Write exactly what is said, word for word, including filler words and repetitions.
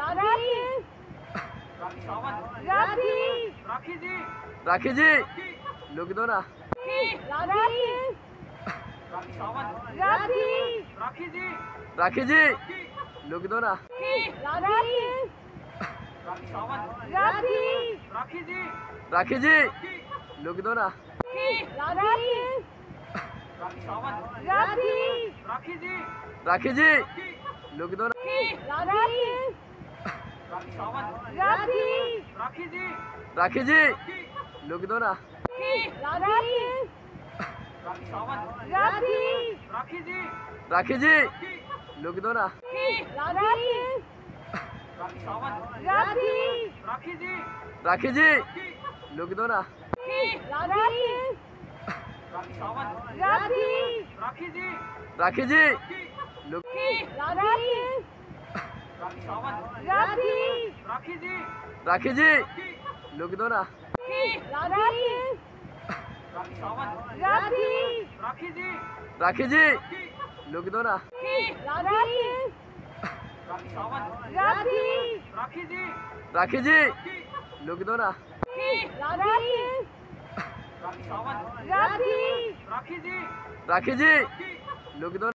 राखी जी, राखी जी look दो ना। राखी जी, राखी जी look दो ना। राखी जी लुक दो ना। राखी जी, राखी जी लुक दो ना। राखी जी, राखी जी लुक दो ना। राखी जी, राखी जी लुक दो ना। राखी जी, राखी जी लुक दो ना। राखी जी, राखी जी लुक। राखी जी, राखी जी लुक दो ना। राखी जी, राखी जी लुक दो ना। राखी जी, राखी जी लुक दो ना। राखी जी, राखी जी लुक दो।